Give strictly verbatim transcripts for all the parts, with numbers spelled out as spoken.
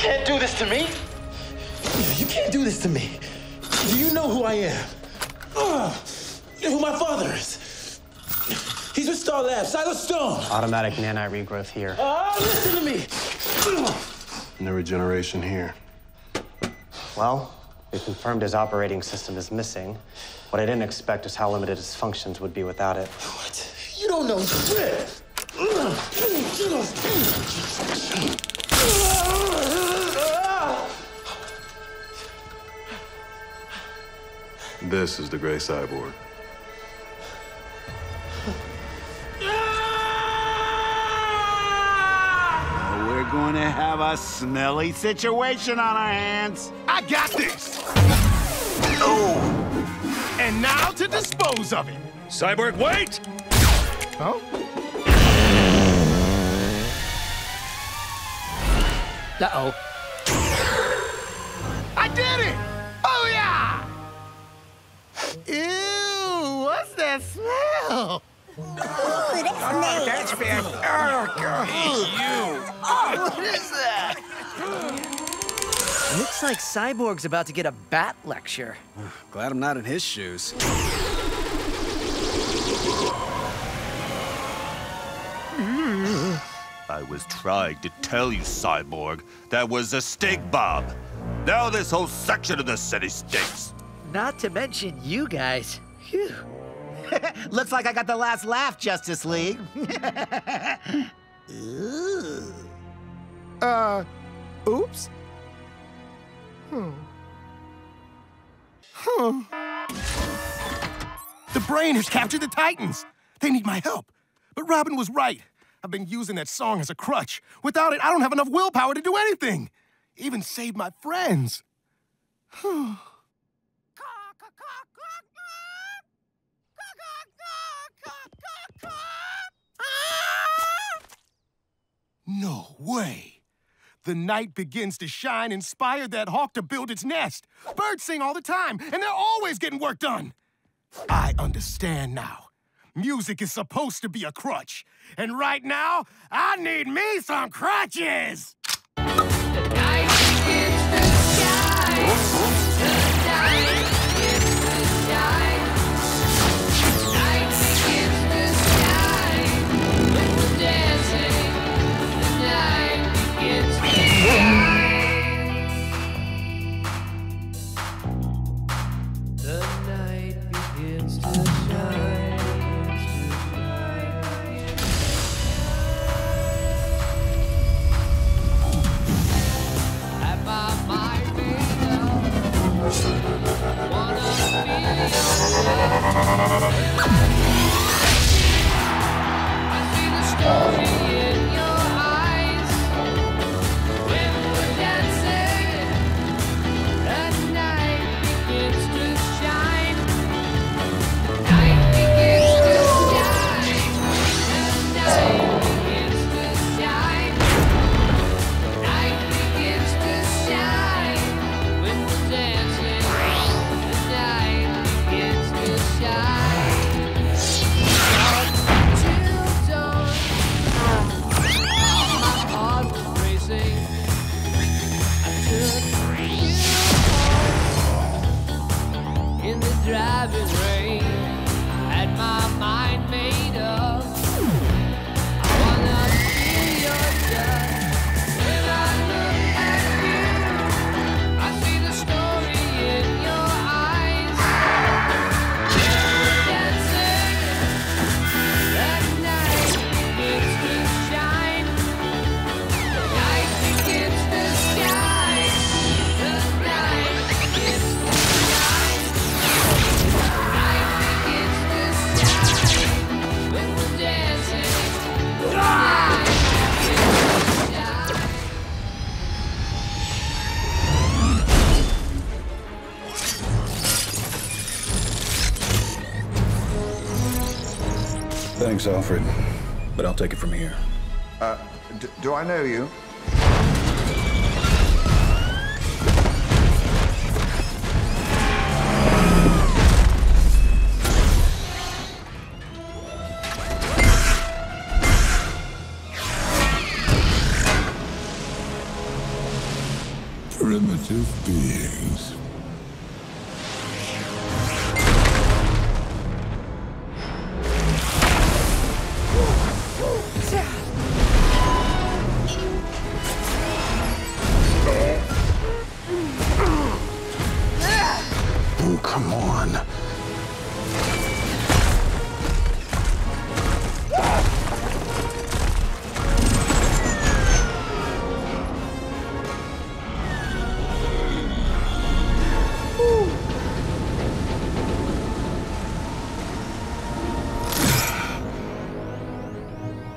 can't do this to me. You can't do this to me. You know who I am. Uh, who my father is. He's with Star Labs, Silas Stone. Automatic nanite regrowth here. Oh, listen to me. No regeneration here. Well, we confirmed his operating system is missing. What I didn't expect is how limited his functions would be without it. What? You don't know shit. This is the gray cyborg. Now we're going to have a smelly situation on our hands. I got this! Oh! And now to dispose of it. Cyborg, wait! Oh? Uh-oh. I did it! Oh, yeah! Ew, what's that smell? Ooh, that that's bad. Oh, God. Ew. Oh, what is that? Looks like Cyborg's about to get a bat lecture. Glad I'm not in his shoes. I was trying to tell you, Cyborg, that was a stink bomb. Now this whole section of the city stinks. Not to mention you guys. Phew. Looks like I got the last laugh, Justice League. Ooh. Uh, oops. Hmm. Huh. The Brain has captured the Titans. They need my help. But Robin was right. I've been using that song as a crutch. Without it, I don't have enough willpower to do anything. Even save my friends. No way. The night begins to shine inspired that hawk to build its nest. Birds sing all the time, and they're always getting work done. I understand now. Music is supposed to be a crutch. And right now, I need me some crutches! The night begins to shine. The night begins to shine. The night begins to shine. When we're dancing, the night begins to shine. The night begins to shine. Thanks, Alfred, but I'll take it from here. Uh, d do I know you? primitive beings. Oh, come on.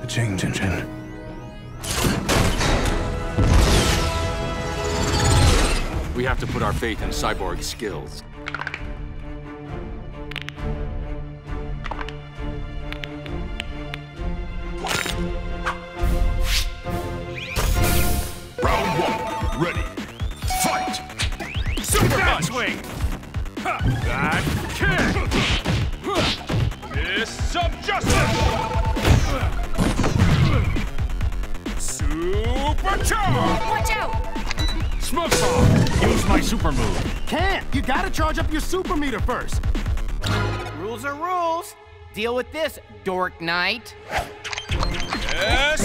Change engine. We have to put our faith in Cyborg's skills. Round one, ready, fight! Superman swing! That kick! Fist of Justice! Watch out! Watch out! Smoke bomb! Use my super move. Can't! You gotta charge up your super meter first. Rules are rules. Deal with this, dork knight. Yes!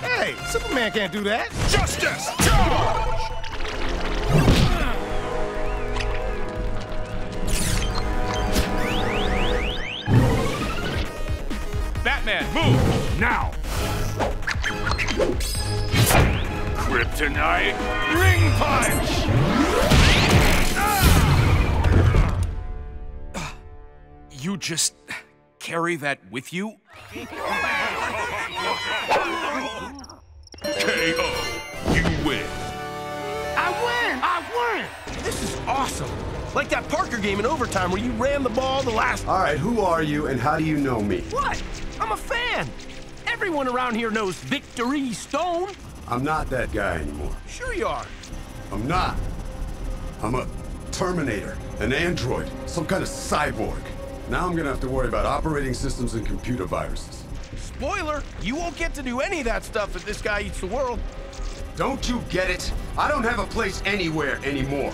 Hey, Superman can't do that. Justice! Charge! Batman, move! Now! Kryptonite ring punch! Ah! You just carry that with you? K O. You win. I win! I win! This is awesome. Like that Parker game in overtime where you ran the ball the last... All right, who are you and how do you know me? What? I'm a fan. Everyone around here knows Victor Stone. I'm not that guy anymore. Sure you are. I'm not. I'm a Terminator, an android, some kind of cyborg. Now I'm gonna have to worry about operating systems and computer viruses. Spoiler, you won't get to do any of that stuff if this guy eats the world. Don't you get it? I don't have a place anywhere anymore.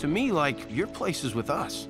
To me, like, your place is with us.